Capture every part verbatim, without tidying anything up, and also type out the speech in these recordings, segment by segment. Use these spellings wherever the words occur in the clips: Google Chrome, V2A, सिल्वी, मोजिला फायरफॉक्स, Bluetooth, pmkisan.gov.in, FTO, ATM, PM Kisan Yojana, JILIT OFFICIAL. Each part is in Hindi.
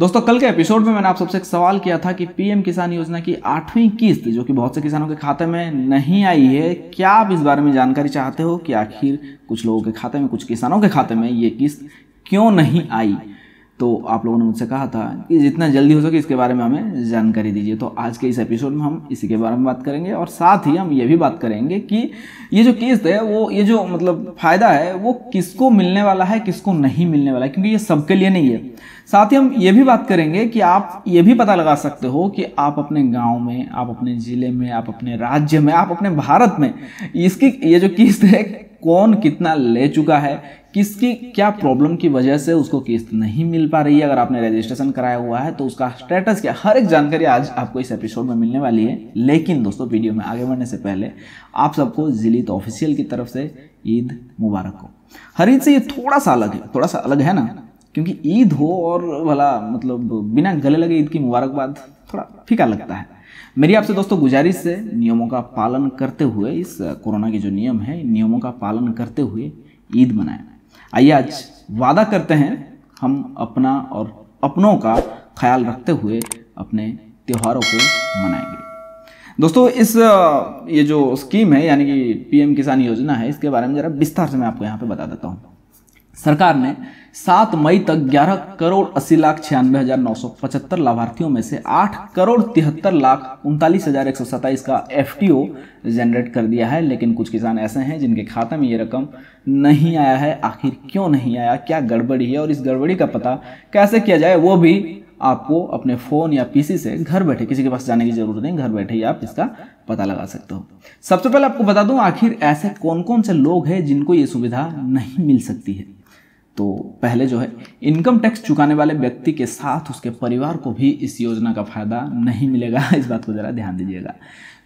दोस्तों कल के एपिसोड में मैंने आप सबसे एक सवाल किया था कि पीएम किसान योजना की आठवीं किस्त जो कि बहुत से किसानों के खाते में नहीं आई है, क्या आप इस बारे में जानकारी चाहते हो कि आखिर कुछ लोगों के खाते में, कुछ किसानों के खाते में ये किस्त क्यों नहीं आई। तो आप लोगों ने मुझसे कहा था कि जितना जल्दी हो सके इसके बारे में हमें जानकारी दीजिए। तो आज के इस एपिसोड में हम इसी के बारे में बात करेंगे और साथ ही हम ये भी बात करेंगे कि ये जो किस्त है वो, ये जो मतलब फ़ायदा है वो किसको मिलने वाला है, किसको नहीं मिलने वाला है, क्योंकि ये सबके लिए नहीं है। साथ ही हम ये भी बात करेंगे कि आप ये भी पता लगा सकते हो कि आप अपने गाँव में, आप अपने ज़िले में, आप अपने राज्य में, आप अपने भारत में इसकी ये जो किस्त है कौन कितना ले चुका है, किसकी क्या प्रॉब्लम की वजह से उसको किस्त नहीं मिल पा रही है। अगर आपने रजिस्ट्रेशन कराया हुआ है तो उसका स्टेटस क्या, हर एक जानकारी आज आपको इस एपिसोड में मिलने वाली है। लेकिन दोस्तों वीडियो में आगे बढ़ने से पहले आप सबको जिलित ऑफिशियल की तरफ से ईद मुबारक हो। हर ईद से ये थोड़ा सा अलग है, थोड़ा सा अलग है ना, क्योंकि ईद हो और भला मतलब बिना गले लगे ईद की मुबारकबाद थोड़ा फीका लगता है। मेरी आपसे दोस्तों गुजारिश है नियमों का पालन करते हुए, इस कोरोना के जो नियम है नियमों का पालन करते हुए ईद मनाएं। आइए आज वादा करते हैं हम अपना और अपनों का ख्याल रखते हुए अपने त्योहारों को मनाएंगे। दोस्तों इस ये जो स्कीम है यानी कि पीएम किसान योजना है, इसके बारे में ज़रा विस्तार से मैं आपको यहाँ पर बता देता हूँ। सरकार ने सात मई तक ग्यारह करोड़ अस्सी लाख छियानवे हज़ार नौ सौ पचहत्तर लाभार्थियों में से आठ करोड़ तिहत्तर लाख उनतालीस हज़ार एक सौ सत्ताईस का एफ टी ओ जनरेट कर दिया है। लेकिन कुछ किसान ऐसे हैं जिनके खाते में ये रकम नहीं आया है। आखिर क्यों नहीं आया, क्या गड़बड़ी है और इस गड़बड़ी का पता कैसे किया जाए, वो भी आपको अपने फ़ोन या पीसी से घर बैठे, किसी के पास जाने की ज़रूरत नहीं, घर बैठे ही आप इसका पता लगा सकते हो। सबसे पहले आपको बता दूं आखिर ऐसे कौन कौन से लोग हैं जिनको ये सुविधा नहीं मिल सकती है। तो पहले जो है इनकम टैक्स चुकाने वाले व्यक्ति के साथ उसके परिवार को भी इस योजना का फ़ायदा नहीं मिलेगा, इस बात को ज़रा ध्यान दीजिएगा।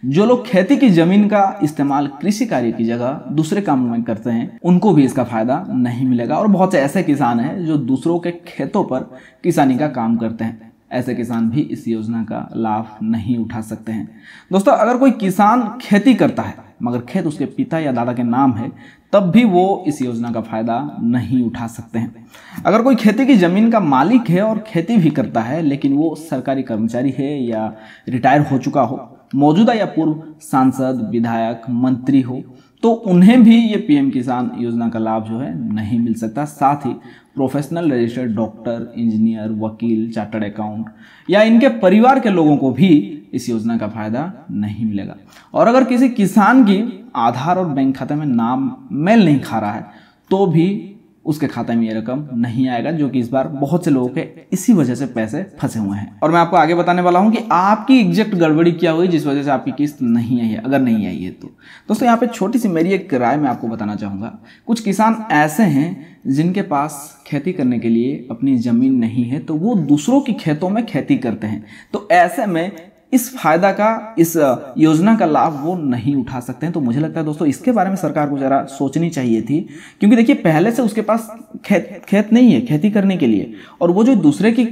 जो लोग खेती की ज़मीन का इस्तेमाल कृषि कार्य की जगह दूसरे कामों में करते हैं उनको भी इसका फ़ायदा नहीं मिलेगा। और बहुत से ऐसे किसान हैं जो दूसरों के खेतों पर किसानी का काम करते हैं, ऐसे किसान भी इस योजना का लाभ नहीं उठा सकते हैं। दोस्तों अगर कोई किसान खेती करता है मगर खेत उसके पिता या दादा के नाम है तब भी वो इस योजना का फ़ायदा नहीं उठा सकते हैं। अगर कोई खेती की ज़मीन का मालिक है और खेती भी करता है लेकिन वो सरकारी कर्मचारी है या रिटायर हो चुका हो, मौजूदा या पूर्व सांसद, विधायक, मंत्री हो, तो उन्हें भी ये पीएम किसान योजना का लाभ जो है नहीं मिल सकता। साथ ही प्रोफेशनल रजिस्टर्ड डॉक्टर, इंजीनियर, वकील, चार्टर्ड अकाउंट या इनके परिवार के लोगों को भी इस योजना का फ़ायदा नहीं मिलेगा। और अगर किसी किसान की आधार और बैंक खाते में नाम मेल नहीं खा रहा है तो भी उसके खाते में ये रकम नहीं आएगा, जो कि इस बार बहुत से लोगों के इसी वजह से पैसे फंसे हुए हैं। और मैं आपको आगे बताने वाला हूं कि आपकी एग्जैक्ट गड़बड़ी क्या हुई जिस वजह से आपकी किस्त नहीं आई है, अगर नहीं आई है तो। दोस्तों यहाँ पे छोटी सी मेरी एक राय मैं आपको बताना चाहूँगा। कुछ किसान ऐसे हैं जिनके पास खेती करने के लिए अपनी ज़मीन नहीं है तो वो दूसरों के खेतों में खेती करते हैं, तो ऐसे में इस फायदा का, इस योजना का लाभ वो नहीं उठा सकते हैं। तो मुझे लगता है दोस्तों इसके बारे में सरकार को ज़रा सोचनी चाहिए थी, क्योंकि देखिए पहले से उसके पास खेत खेत नहीं है खेती करने के लिए और वो जो दूसरे की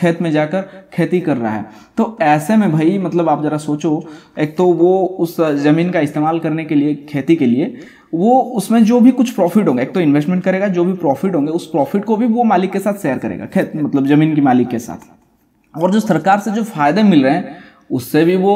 खेत में जाकर खेती कर रहा है, तो ऐसे में भाई मतलब आप ज़रा सोचो, एक तो वो उस ज़मीन का इस्तेमाल करने के लिए, खेती के लिए, वो उसमें जो भी कुछ प्रॉफिट होंगे, एक तो इन्वेस्टमेंट करेगा, जो भी प्रॉफिट होंगे उस प्रॉफिट को भी वो मालिक के साथ शेयर करेगा, खेत मतलब ज़मीन के मालिक के साथ, और जो सरकार से जो फ़ायदे मिल रहे हैं उससे भी वो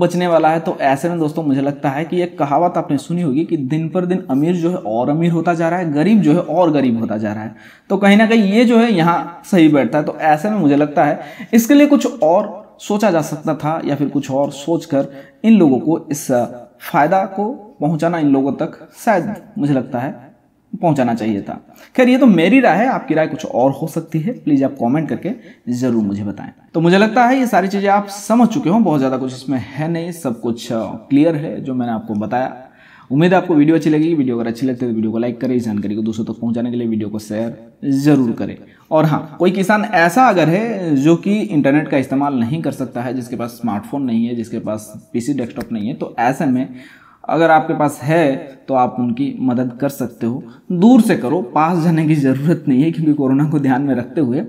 बचने वाला है। तो ऐसे में दोस्तों मुझे लगता है कि एक कहावत आपने सुनी होगी कि दिन पर दिन अमीर जो है और अमीर होता जा रहा है, गरीब जो है और गरीब होता जा रहा है, तो कहीं ना कहीं ये जो है यहाँ सही बैठता है। तो ऐसे में मुझे लगता है इसके लिए कुछ और सोचा जा सकता था, या फिर कुछ और सोचकर इन लोगों को इस फायदा को पहुँचाना, इन लोगों तक शायद मुझे लगता है पहुंचाना चाहिए था। खैर ये तो मेरी राय है, आपकी राय कुछ और हो सकती है, प्लीज़ आप कमेंट करके ज़रूर मुझे बताएं। तो मुझे लगता है ये सारी चीज़ें आप समझ चुके हो, बहुत ज़्यादा कुछ इसमें है नहीं, सब कुछ क्लियर है जो मैंने आपको बताया। उम्मीद है आपको वीडियो अच्छी लगेगी। वीडियो अगर अच्छी लगती है तो वीडियो को लाइक करें, इस जानकारी को दूसरों तक पहुँचाने के लिए वीडियो को शेयर ज़रूर करें। और हाँ, कोई किसान ऐसा अगर है जो कि इंटरनेट का इस्तेमाल नहीं कर सकता है, जिसके पास स्मार्टफोन नहीं है, जिसके पास पी सी डेस्कटॉप नहीं है, तो ऐसे में अगर आपके पास है तो आप उनकी मदद कर सकते हो। दूर से करो, पास जाने की ज़रूरत नहीं है, क्योंकि कोरोना को ध्यान में रखते हुए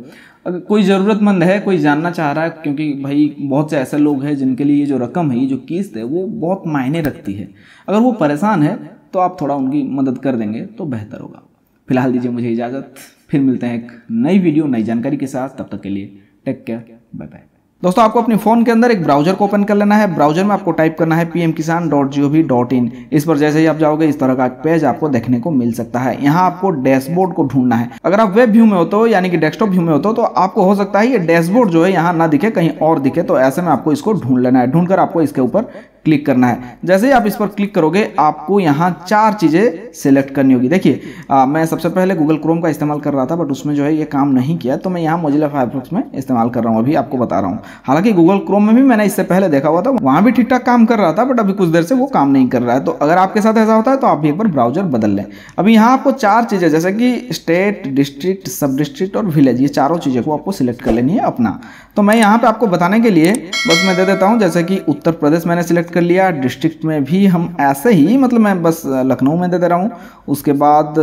अगर कोई ज़रूरतमंद है, कोई जानना चाह रहा है, क्योंकि भाई बहुत से ऐसे लोग हैं जिनके लिए ये जो रकम है, ये जो किस्त है वो बहुत मायने रखती है। अगर वो परेशान है तो आप थोड़ा उनकी मदद कर देंगे तो बेहतर होगा। फिलहाल दीजिए मुझे इजाज़त, फिर मिलते हैं एक नई वीडियो, नई जानकारी के साथ। तब तक के लिए टेक केयर, बाय बाय। दोस्तों आपको अपने फोन के अंदर एक ब्राउजर को ओपन कर लेना है। ब्राउजर में आपको टाइप करना है P M Kisan dot G O V dot in. इस पर जैसे ही आप जाओगे इस तरह का पेज आपको देखने को मिल सकता है। यहाँ आपको डैशबोर्ड को ढूंढना है। अगर आप वेब व्यू में हो तो यानी कि डेस्कटॉप व्यू में हो तो आपको हो सकता है ये डैशबोर्ड जो है यहाँ ना दिखे, कहीं और दिखे, तो ऐसे में आपको इसको ढूंढ लेना है। ढूंढ कर आपको इसके ऊपर क्लिक करना है। जैसे ही आप इस पर क्लिक करोगे आपको यहाँ चार चीज़ें सेलेक्ट करनी होगी। देखिए मैं सबसे पहले गूगल क्रोम का इस्तेमाल कर रहा था बट उसमें जो है ये काम नहीं किया, तो मैं यहाँ मोजिला फायरफॉक्स में इस्तेमाल कर रहा हूँ, अभी आपको बता रहा हूँ। हालांकि गूगल क्रोम में भी मैंने इससे पहले देखा हुआ था, वहाँ भी ठीक ठाक काम कर रहा था बट अभी कुछ देर से वो काम नहीं कर रहा है। तो अगर आपके साथ ऐसा होता है तो आप भी एक बार ब्राउजर बदल लें। अभी यहाँ आपको चार चीज़ें जैसे कि स्टेट, डिस्ट्रिक्ट, सब डिस्ट्रिक्ट और विलेज, ये चारों चीज़ें को आपको सिलेक्ट कर लेनी है अपना। तो मैं यहाँ पर आपको बताने के लिए बस मैं दे देता हूँ, जैसे कि उत्तर प्रदेश मैंने सिलेक्ट कर लिया। डिस्ट्रिक्ट में भी हम ऐसे ही, मतलब मैं बस लखनऊ में दे दे रहा हूँ। उसके बाद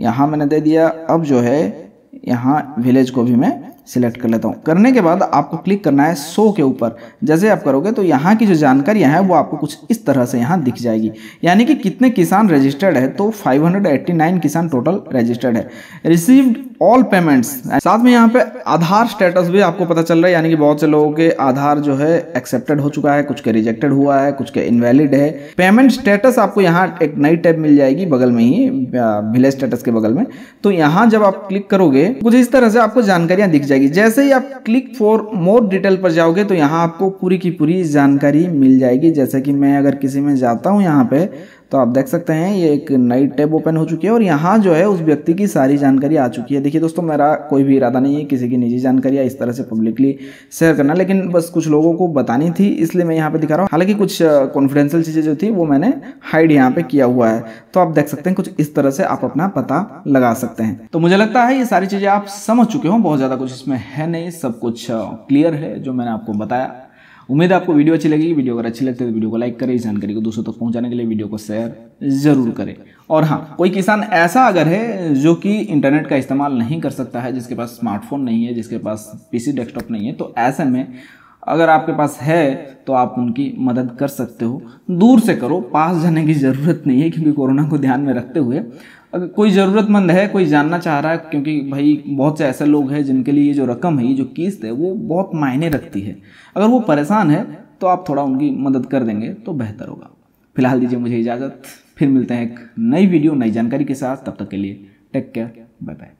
यहाँ मैंने दे दिया। अब जो है यहाँ विलेज को भी मैं सिलेक्ट कर लेता हूँ। करने के बाद आपको क्लिक करना है सौ के ऊपर। जैसे आप करोगे तो यहाँ की जो जानकारियाँ हैं वो आपको कुछ इस तरह से यहाँ दिख जाएगी, यानी कि कितने किसान रजिस्टर्ड है। तो फाइव हंड्रेड एट्टी नाइन किसान टोटल रजिस्टर्ड है। रिसीव्ड ऑल पेमेंट्स, साथ में यहाँ पे आधार स्टेटस भी आपको पता चल रहा है, यानी कि बहुत से लोगों के आधार जो है एक्सेप्टेड हो चुका है, कुछ के रिजेक्टेड हुआ है, कुछ के इनवैलिड है। पेमेंट स्टेटस आपको यहाँ एक नई टैब मिल जाएगी बगल में ही, विलेज स्टेटस के बगल में। तो यहाँ जब आप क्लिक करोगे कुछ इस तरह से आपको जानकारियाँ दिख जाएगी। जैसे ही आप क्लिक फॉर मोर डिटेल पर जाओगे तो यहाँ आपको पूरी की पूरी जानकारी मिल जाएगी। जैसे कि मैं अगर किसी में जाता हूँ यहाँ पे तो आप देख सकते हैं ये एक नई टैब ओपन हो चुकी है और यहाँ जो है उस व्यक्ति की सारी जानकारी आ चुकी है। देखिए दोस्तों मेरा कोई भी इरादा नहीं है किसी की निजी जानकारी इस तरह से पब्लिकली शेयर करना, लेकिन बस कुछ लोगों को बतानी थी इसलिए मैं यहाँ पे दिखा रहा हूँ। हालांकि कुछ कॉन्फिडेंशियल चीज़ें जो थी वो मैंने हाइड यहाँ पे किया हुआ है। तो आप देख सकते हैं कुछ इस तरह से आप अपना पता लगा सकते हैं। तो मुझे लगता है ये सारी चीज़ें आप समझ चुके हो, बहुत ज़्यादा कुछ इसमें है नहीं, सब कुछ क्लियर है जो मैंने आपको बताया। उम्मीद है आपको वीडियो अच्छी लगेगी। वीडियो अगर अच्छी लगती है तो वीडियो को लाइक करें, इस जानकारी को दूसरों तक तो पहुंचाने के लिए वीडियो को शेयर जरूर करें। और हाँ, कोई किसान ऐसा अगर है जो कि इंटरनेट का इस्तेमाल नहीं कर सकता है, जिसके पास स्मार्टफोन नहीं है, जिसके पास पीसी डेस्कटॉप नहीं है, तो ऐसे में अगर आपके पास है तो आप उनकी मदद कर सकते हो। दूर से करो, पास जाने की ज़रूरत नहीं है, क्योंकि कोरोना को ध्यान में रखते हुए अगर कोई ज़रूरतमंद है, कोई जानना चाह रहा है, क्योंकि भाई बहुत से ऐसे लोग हैं जिनके लिए ये जो रकम है, ये जो किस्त है, वो बहुत मायने रखती है। अगर वो परेशान है तो आप थोड़ा उनकी मदद कर देंगे तो बेहतर होगा। फिलहाल दीजिए मुझे इजाज़त, फिर मिलते हैं एक नई वीडियो नई जानकारी के साथ। तब तक के लिए टेक केयर, बाय बाय।